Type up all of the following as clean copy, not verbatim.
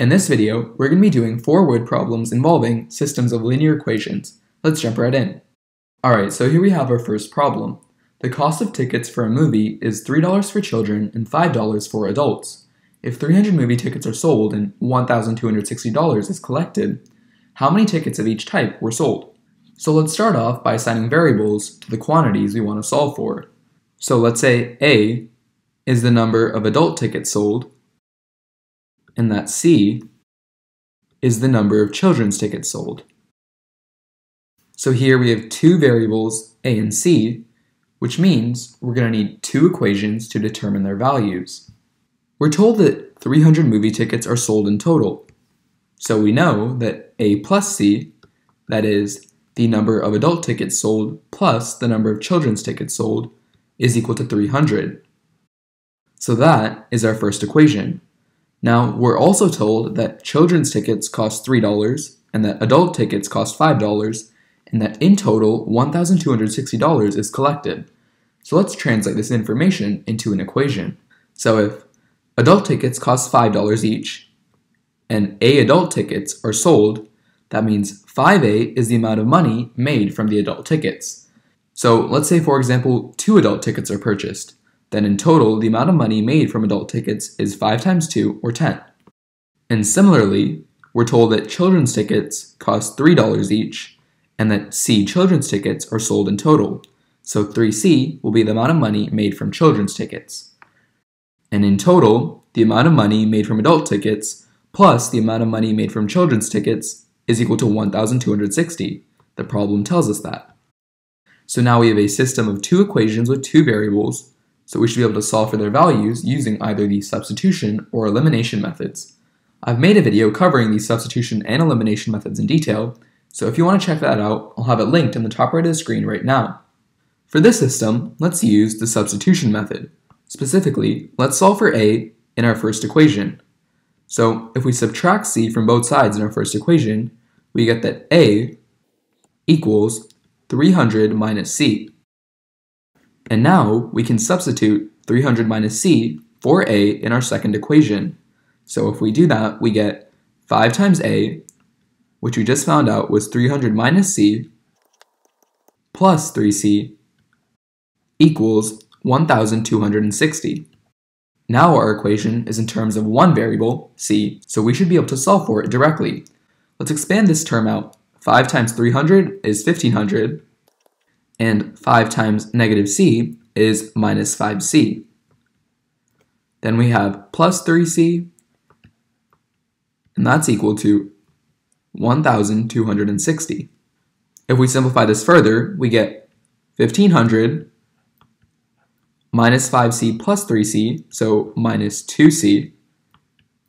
In this video, we're going to be doing 4 word problems involving systems of linear equations. Let's jump right in. Alright, so here we have our first problem. The cost of tickets for a movie is $3 for children and $5 for adults. If 300 movie tickets are sold and $1,260 is collected, how many tickets of each type were sold? So let's start off by assigning variables to the quantities we want to solve for. So let's say A is the number of adult tickets sold, and that C is the number of children's tickets sold. So here we have two variables, A and C, which means we're going to need two equations to determine their values. We're told that 300 movie tickets are sold in total. So we know that A plus C, that is, the number of adult tickets sold plus the number of children's tickets sold, is equal to 300. So that is our first equation. Now, we're also told that children's tickets cost $3 and that adult tickets cost $5 and that in total $1,260 is collected. So let's translate this information into an equation. So if adult tickets cost $5 each and A adult tickets are sold, that means 5A is the amount of money made from the adult tickets. So let's say, for example, 2 adult tickets are purchased. Then in total, the amount of money made from adult tickets is 5 times 2, or 10. And similarly, we're told that children's tickets cost $3 each, and that C children's tickets are sold in total. So 3C will be the amount of money made from children's tickets. And in total, the amount of money made from adult tickets plus the amount of money made from children's tickets is equal to 1,260. The problem tells us that. So now we have a system of two equations with two variables, so we should be able to solve for their values using either the substitution or elimination methods. I've made a video covering the substitution and elimination methods in detail, so if you want to check that out, I'll have it linked in the top right of the screen right now. For this system, let's use the substitution method. Specifically, let's solve for A in our first equation. So if we subtract C from both sides in our first equation, we get that A equals 300 minus C. And now we can substitute 300 minus C for A in our second equation. So if we do that, we get 5 times A, which we just found out was 300 minus C, plus 3C, equals 1,260. Now our equation is in terms of one variable, C, so we should be able to solve for it directly. Let's expand this term out. 5 times 300 is 1,500. And 5 times negative C is minus 5C. Then we have plus 3C, and that's equal to 1,260. If we simplify this further, we get 1,500 minus 5C plus 3C, so minus 2C,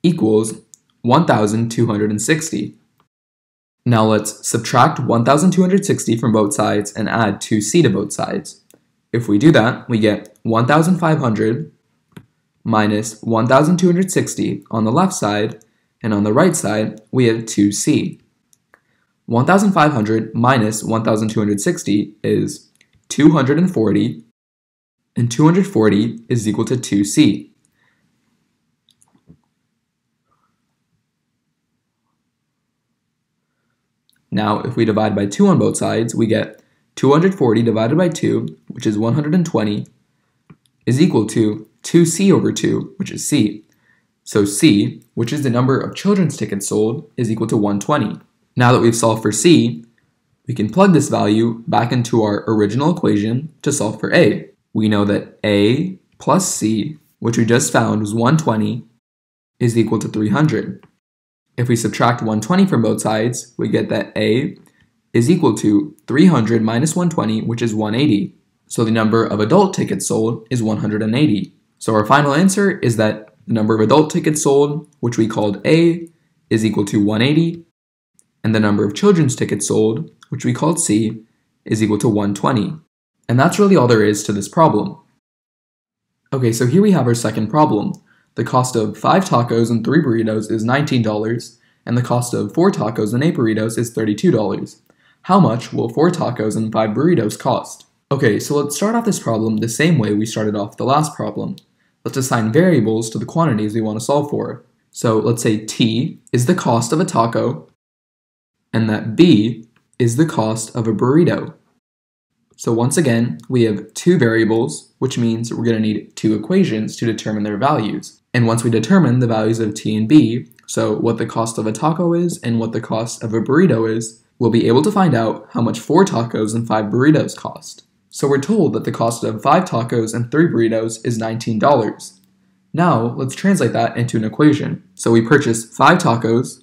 equals 1,260. Now let's subtract 1,260 from both sides and add 2C to both sides. If we do that, we get 1,500 minus 1,260 on the left side, and on the right side, we have 2C. 1,500 minus 1,260 is 240, and 240 is equal to 2C. Now, if we divide by 2 on both sides, we get 240 divided by 2, which is 120, is equal to 2C over 2, which is C. So C, which is the number of children's tickets sold, is equal to 120. Now that we've solved for C, we can plug this value back into our original equation to solve for A. We know that A plus C, which we just found was 120, is equal to 300. If we subtract 120 from both sides, we get that A is equal to 300 minus 120, which is 180. So the number of adult tickets sold is 180. So our final answer is that the number of adult tickets sold, which we called A, is equal to 180, and the number of children's tickets sold, which we called C, is equal to 120. And that's really all there is to this problem. Okay, so here we have our second problem. The cost of 5 tacos and 3 burritos is $19, and the cost of 4 tacos and 8 burritos is $32. How much will 4 tacos and 5 burritos cost? Okay, so let's start off this problem the same way we started off the last problem. Let's assign variables to the quantities we want to solve for. So let's say T is the cost of a taco and that B is the cost of a burrito. So once again, we have two variables, which means we're going to need two equations to determine their values. And once we determine the values of T and B, so what the cost of a taco is and what the cost of a burrito is, we'll be able to find out how much 4 tacos and 5 burritos cost. So we're told that the cost of 5 tacos and 3 burritos is $19. Now let's translate that into an equation. So we purchase 5 tacos,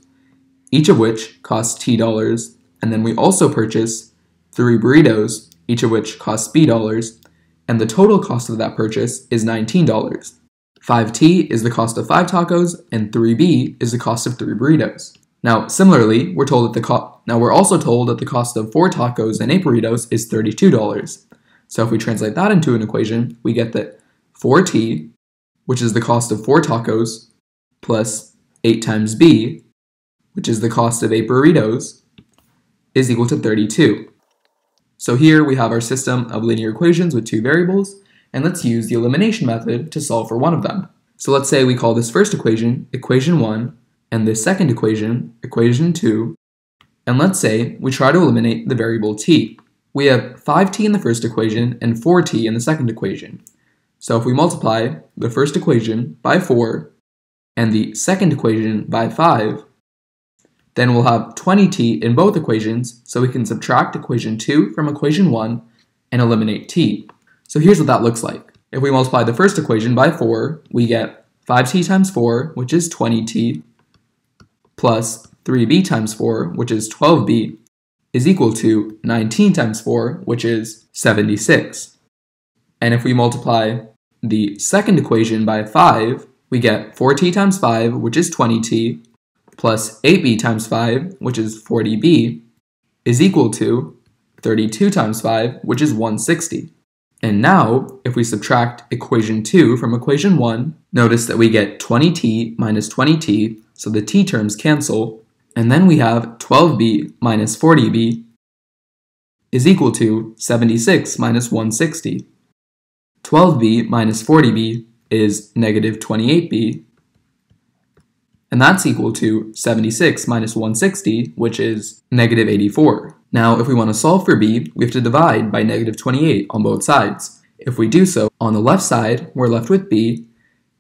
each of which costs T dollars, and then we also purchase 3 burritos, each of which costs B dollars, and the total cost of that purchase is $19. 5T is the cost of 5 tacos, and 3B is the cost of 3 burritos. Now, similarly, we're also told that the cost of 4 tacos and 8 burritos is $32. So if we translate that into an equation, we get that 4T, which is the cost of 4 tacos, plus 8 times B, which is the cost of 8 burritos, is equal to 32. So here we have our system of linear equations with two variables, and let's use the elimination method to solve for one of them. So let's say we call this first equation, equation 1, and this second equation, equation 2, and let's say we try to eliminate the variable t. We have 5t in the first equation and 4t in the second equation. So if we multiply the first equation by 4 and the second equation by 5, then we'll have 20t in both equations, so we can subtract equation 2 from equation 1 and eliminate t. So here's what that looks like. If we multiply the first equation by 4, we get 5t times 4, which is 20t, plus 3b times 4, which is 12b, is equal to 19 times 4, which is 76. And if we multiply the second equation by 5, we get 4t times 5, which is 20t, plus 8b times 5, which is 40b, is equal to 32 times 5, which is 160. And now, if we subtract equation 2 from equation 1, notice that we get 20t minus 20t, so the t terms cancel, and then we have 12b minus 40b is equal to 76 minus 160. 12b minus 40b is negative 28b, and that's equal to 76 minus 160, which is negative 84. Now, if we want to solve for b, we have to divide by negative 28 on both sides. If we do so, on the left side, we're left with b,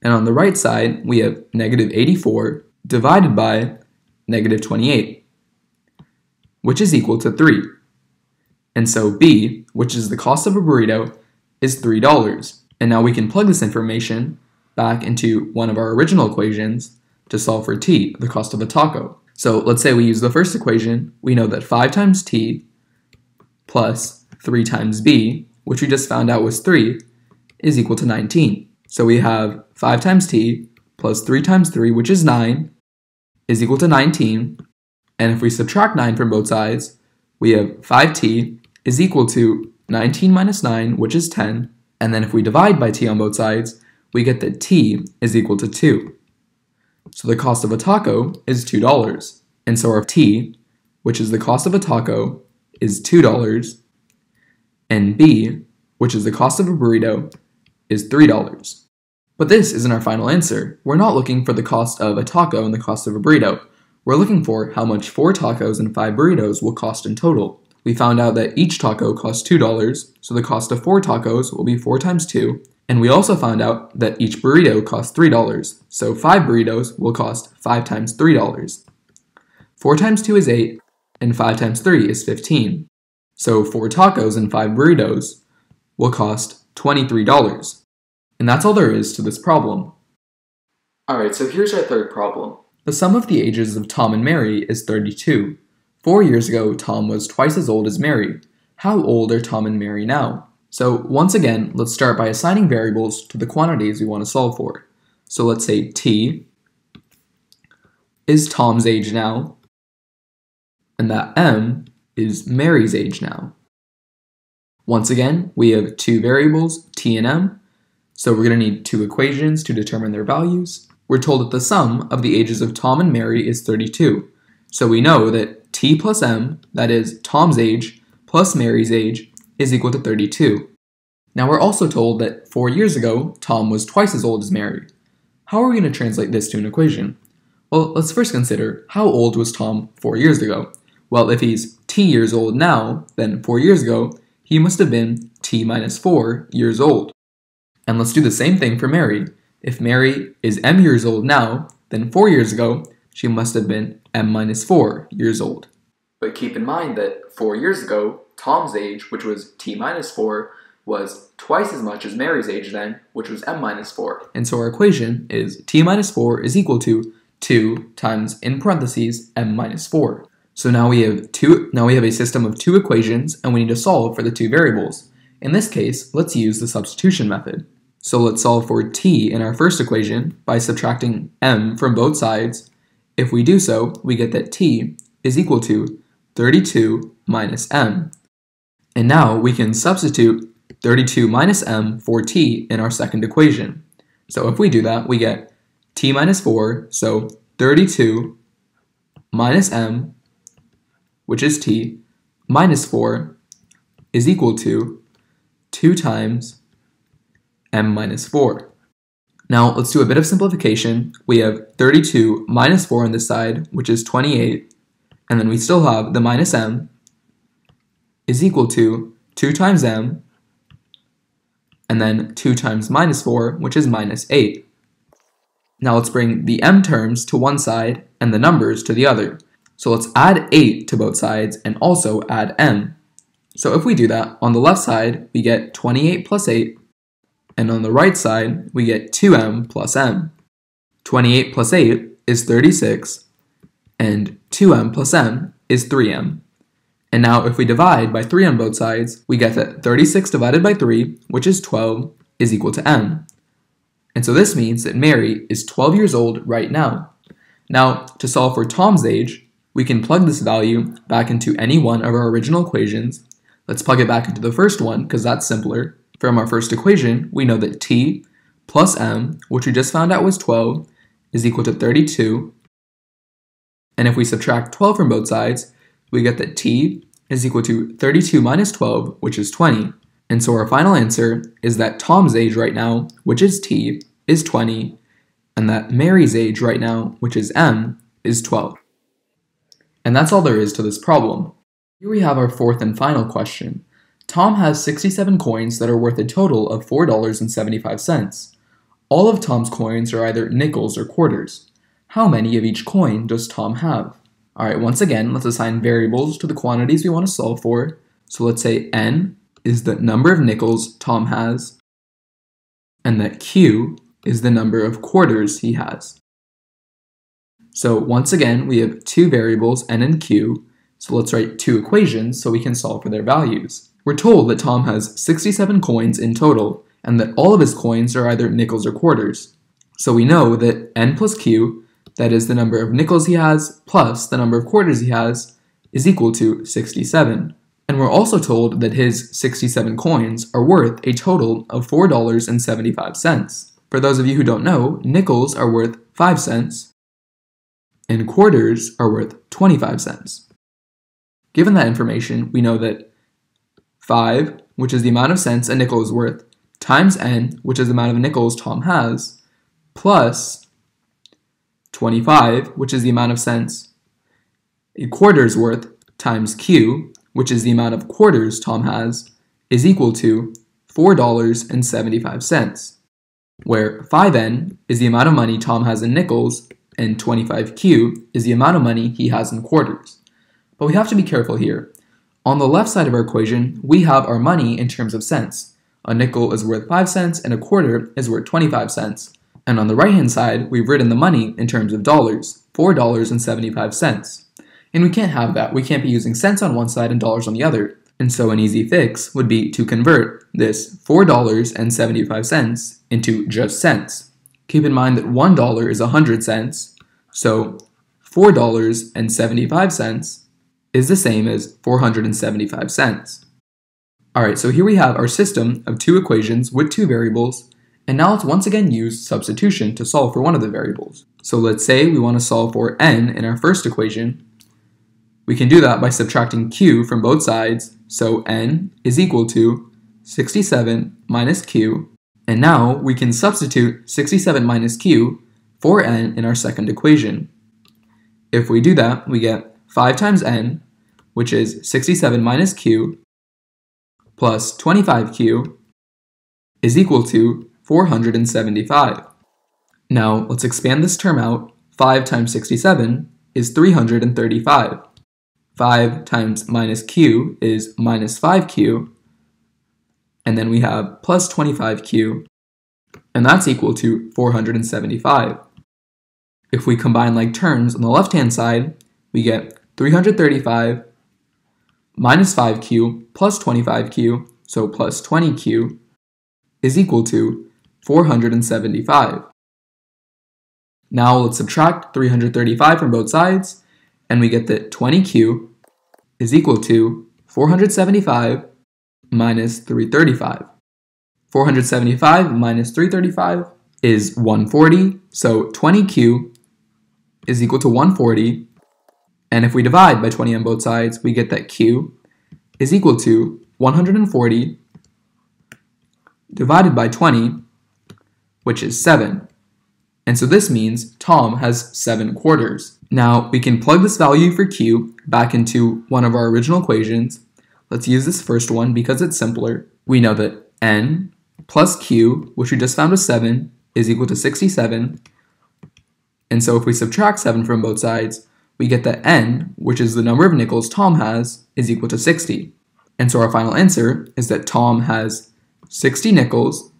and on the right side, we have negative 84 divided by negative 28, which is equal to 3. And so b, which is the cost of a burrito, is $3. And now we can plug this information back into one of our original equations to solve for t, the cost of a taco. So let's say we use the first equation. We know that 5 times t plus 3 times b, which we just found out was 3, is equal to 19. So we have 5 times t plus 3 times 3, which is 9, is equal to 19. And if we subtract 9 from both sides, we have 5t is equal to 19 minus 9, which is 10. And then if we divide by t on both sides, we get that t is equal to 2. So the cost of a taco is $2. And so our t, which is the cost of a taco, is $2. And b, which is the cost of a burrito, is $3. But this isn't our final answer. We're not looking for the cost of a taco and the cost of a burrito. We're looking for how much 4 tacos and 5 burritos will cost in total. We found out that each taco costs $2, so the cost of 4 tacos will be 4 times 2. And we also found out that each burrito costs $3, so 5 burritos will cost 5 times $3. 4 times 2 is 8, and 5 times 3 is 15. So 4 tacos and 5 burritos will cost $23. And that's all there is to this problem. Alright, so here's our third problem. The sum of the ages of Tom and Mary is 32. 4 years ago, Tom was twice as old as Mary. How old are Tom and Mary now? So once again, let's start by assigning variables to the quantities we want to solve for. So let's say t is Tom's age now, and that m is Mary's age now. Once again, we have two variables, t and m, so we're going to need two equations to determine their values. We're told that the sum of the ages of Tom and Mary is 32. So we know that t plus m, that is Tom's age plus Mary's age, is equal to 32. Now we're also told that 4 years ago, Tom was twice as old as Mary. How are we going to translate this to an equation? Well, let's first consider how old was Tom 4 years ago? Well, if he's t years old now, then 4 years ago, he must have been t minus 4 years old. And let's do the same thing for Mary. If Mary is m years old now, then 4 years ago, she must have been m minus 4 years old. But keep in mind that 4 years ago, Tom's age, which was t minus 4, was twice as much as Mary's age then, which was m minus 4. And so our equation is t minus 4 is equal to 2 times, in parentheses, m minus 4. So now we have a system of two equations, and we need to solve for the two variables. In this case, let's use the substitution method. So let's solve for t in our first equation by subtracting m from both sides. If we do so, we get that t is equal to 32 minus m. And now we can substitute 32 minus m for t in our second equation. So if we do that, we get t minus 4, so 32 minus m, which is t, minus 4 is equal to 2 times m minus 4. Now let's do a bit of simplification. We have 32 minus 4 on this side, which is 28, and then we still have the minus m is equal to 2 times m, and then 2 times minus 4, which is minus 8. Now let's bring the m terms to one side and the numbers to the other. So let's add 8 to both sides and also add m. So if we do that, on the left side, we get 28 plus 8, and on the right side, we get 2m plus m. 28 plus 8 is 36, and 2m plus m is 3m. And now if we divide by 3 on both sides, we get that 36 divided by 3, which is 12, is equal to m. And so this means that Mary is 12 years old right now. Now, to solve for Tom's age, we can plug this value back into any one of our original equations. Let's plug it back into the first one, because that's simpler. From our first equation, we know that t plus m, which we just found out was 12, is equal to 32. And if we subtract 12 from both sides, we get that t is equal to 32 minus 12, which is 20. And so our final answer is that Tom's age right now, which is t, is 20, and that Mary's age right now, which is m, is 12. And that's all there is to this problem. Here we have our fourth and final question. Tom has 67 coins that are worth a total of $4.75. All of Tom's coins are either nickels or quarters. How many of each coin does Tom have? Alright, once again, let's assign variables to the quantities we want to solve for. So let's say n is the number of nickels Tom has, and that q is the number of quarters he has. So once again, we have two variables, n and q. So let's write two equations so we can solve for their values. We're told that Tom has 67 coins in total, and that all of his coins are either nickels or quarters. So we know that n plus q, that is the number of nickels he has, plus the number of quarters he has, is equal to 67. And we're also told that his 67 coins are worth a total of $4.75. For those of you who don't know, nickels are worth 5 cents, and quarters are worth 25 cents. Given that information, we know that 5, which is the amount of cents a nickel is worth, times n, which is the amount of nickels Tom has, plus 25, which is the amount of cents a quarter is worth, times q, which is the amount of quarters Tom has, is equal to $4.75, where 5n is the amount of money Tom has in nickels, and 25q is the amount of money he has in quarters. But we have to be careful here. On the left side of our equation, we have our money in terms of cents. A nickel is worth 5 cents and a quarter is worth 25 cents. And on the right-hand side, we've written the money in terms of dollars, $4.75. And we can't have that. We can't be using cents on one side and dollars on the other. And so an easy fix would be to convert this $4.75 into just cents. Keep in mind that $1 is 100 cents, so $4.75 is the same as 475 cents. Alright, so here we have our system of two equations with two variables, and now let's once again use substitution to solve for one of the variables. So let's say we want to solve for n in our first equation. We can do that by subtracting q from both sides, so n is equal to 67 minus q, and now we can substitute 67 minus q for n in our second equation. If we do that, we get 5 times n, which is 67 minus q, plus 25q is equal to 475. Now, let's expand this term out. 5 times 67 is 335. 5 times minus q is minus 5q, and then we have plus 25q, and that's equal to 475. If we combine like terms on the left-hand side, we get 335 minus 5q plus 25q, so plus 20q, is equal to 475. Now let's subtract 335 from both sides, and we get that 20q is equal to 475 minus 335. 475 minus 335 is 140, so 20q is equal to 140, and if we divide by 20 on both sides, we get that q is equal to 140 divided by 20, which is 7. And so this means Tom has 7 quarters. Now we can plug this value for q back into one of our original equations. Let's use this first one because it's simpler. We know that n plus q, which we just found was 7, is equal to 67. And so if we subtract 7 from both sides, we get that n, which is the number of nickels Tom has, is equal to 60. And so our final answer is that Tom has 60 nickels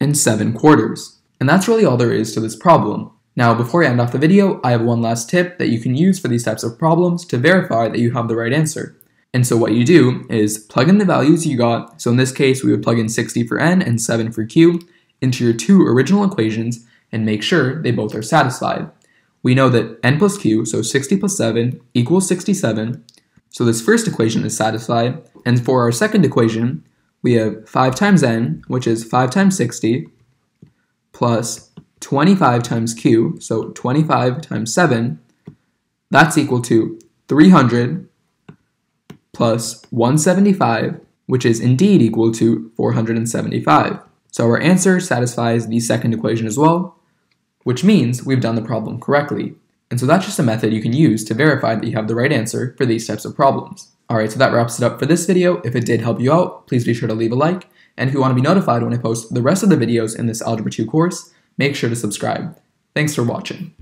and 7 quarters. And that's really all there is to this problem. Now, before I end off the video, I have one last tip that you can use for these types of problems to verify that you have the right answer. And so what you do is plug in the values you got, so in this case we would plug in 60 for n and 7 for q, into your two original equations and make sure they both are satisfied. We know that n plus q, so 60 plus 7, equals 67, so this first equation is satisfied. And for our second equation, we have 5 times n, which is 5 times 60, plus 25 times q, so 25 times 7, that's equal to 300 plus 175, which is indeed equal to 475. So our answer satisfies the second equation as well, which means we've done the problem correctly. And so that's just a method you can use to verify that you have the right answer for these types of problems. Alright, so that wraps it up for this video. If it did help you out, please be sure to leave a like. And if you want to be notified when I post the rest of the videos in this Algebra 2 course, make sure to subscribe. Thanks for watching.